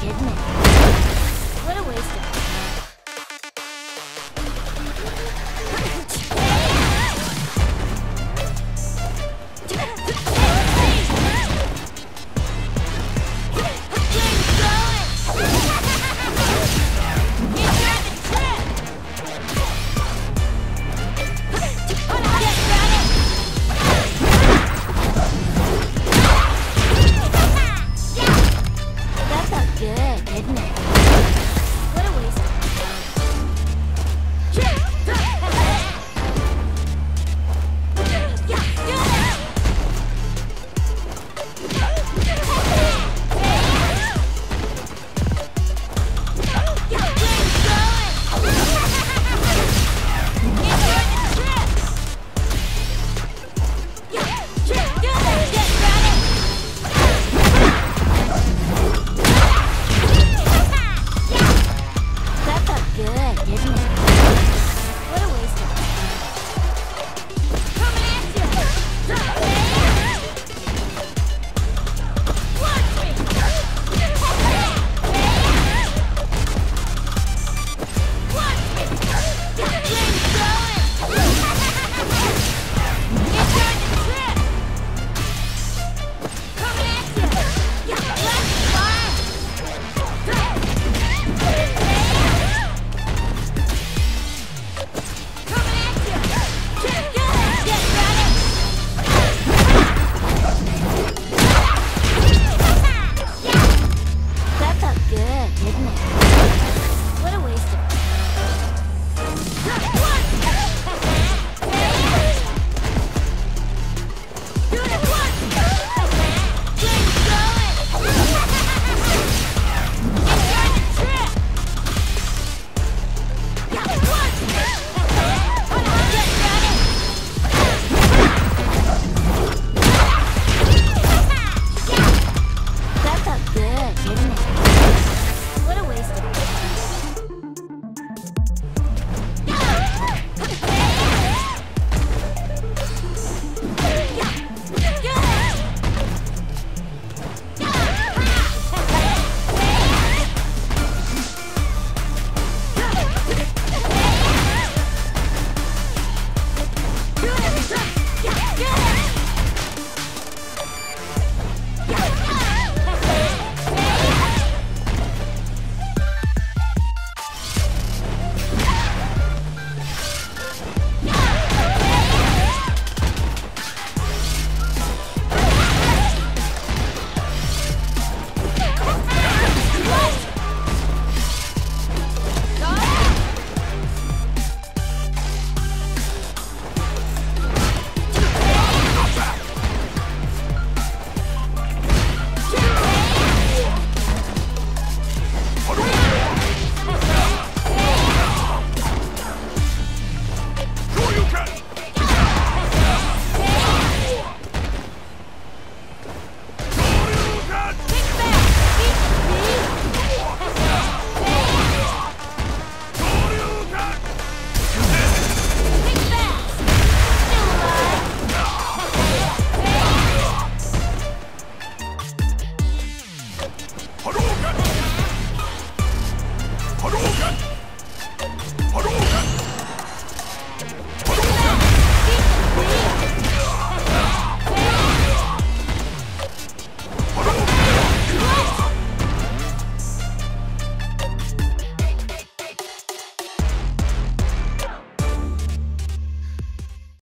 Good.